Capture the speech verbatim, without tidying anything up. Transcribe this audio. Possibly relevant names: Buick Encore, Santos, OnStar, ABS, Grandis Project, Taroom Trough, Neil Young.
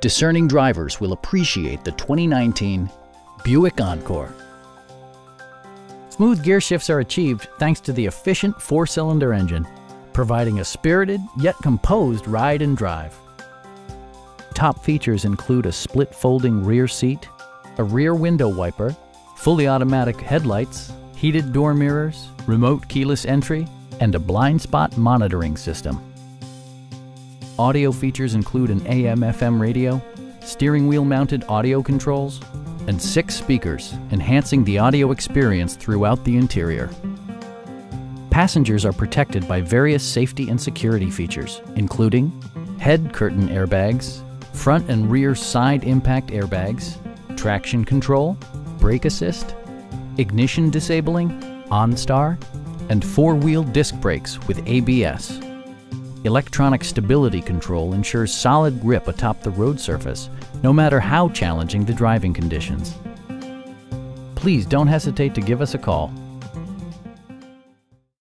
Discerning drivers will appreciate the twenty nineteen Buick Encore. Smooth gear shifts are achieved thanks to the efficient four-cylinder engine, providing a spirited yet composed ride and drive. Top features include a split folding rear seat, a rear window wiper, fully automatic headlights, heated door mirrors, remote keyless entry, and a blind spot monitoring system. Audio features include an A M F M radio, steering wheel mounted audio controls, and six speakers, enhancing the audio experience throughout the interior. Passengers are protected by various safety and security features, including head curtain airbags, front and rear side impact airbags, traction control, brake assist, ignition disabling, OnStar, and four-wheel disc brakes with A B S. Electronic stability control ensures solid grip atop the road surface, no matter how challenging the driving conditions. Please don't hesitate to give us a call.